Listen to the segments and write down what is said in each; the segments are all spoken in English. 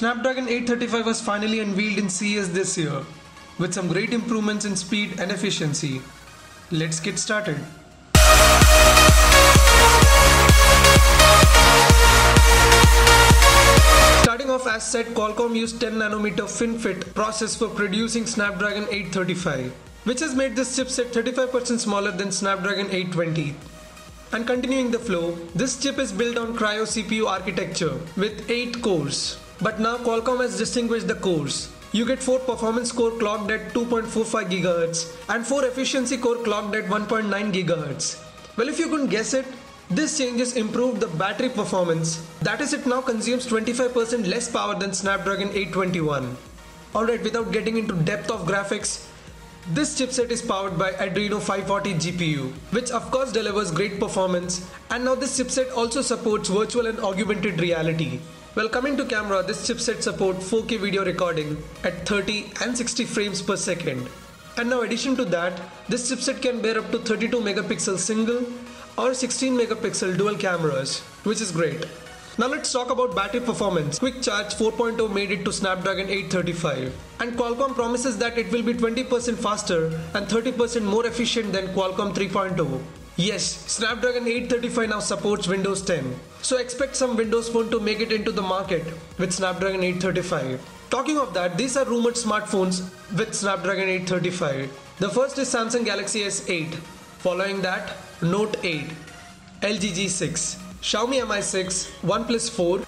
Snapdragon 835 was finally unveiled in CES this year, with some great improvements in speed and efficiency. Let's get started. Starting off, as said, Qualcomm used 10nm FinFET process for producing Snapdragon 835, which has made this chipset 35% smaller than Snapdragon 820. And continuing the flow, this chip is built on Kryo CPU architecture with 8 cores. But now Qualcomm has distinguished the cores. You get 4 performance core clocked at 2.45 GHz and 4 efficiency core clocked at 1.9 GHz. Well, if you couldn't guess it, this changes improved the battery performance. That is, it now consumes 25% less power than Snapdragon 821. Alright, without getting into depth of graphics, this chipset is powered by Adreno 540 GPU, which of course delivers great performance, and now this chipset also supports virtual and augmented reality. Well, coming to camera, this chipset supports 4K video recording at 30 and 60 frames per second. And now, addition to that, this chipset can bear up to 32 megapixel single or 16 megapixel dual cameras, which is great. Now let's talk about battery performance. Quick Charge 4.0 made it to Snapdragon 835, and Qualcomm promises that it will be 20% faster and 30% more efficient than Qualcomm 3.0. Yes, Snapdragon 835 now supports Windows 10, so expect some Windows phone to make it into the market with Snapdragon 835. Talking of that, these are rumored smartphones with Snapdragon 835. The first is Samsung Galaxy S8, following that Note 8, LG G6. Xiaomi Mi 6, OnePlus 4.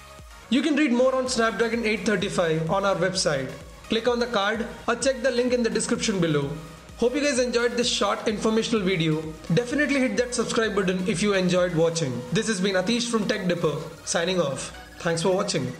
You can read more on Snapdragon 835 on our website. Click on the card or check the link in the description below. Hope you guys enjoyed this short informational video. Definitely hit that subscribe button if you enjoyed watching. This has been Atish from Tech Dipper signing off. Thanks for watching.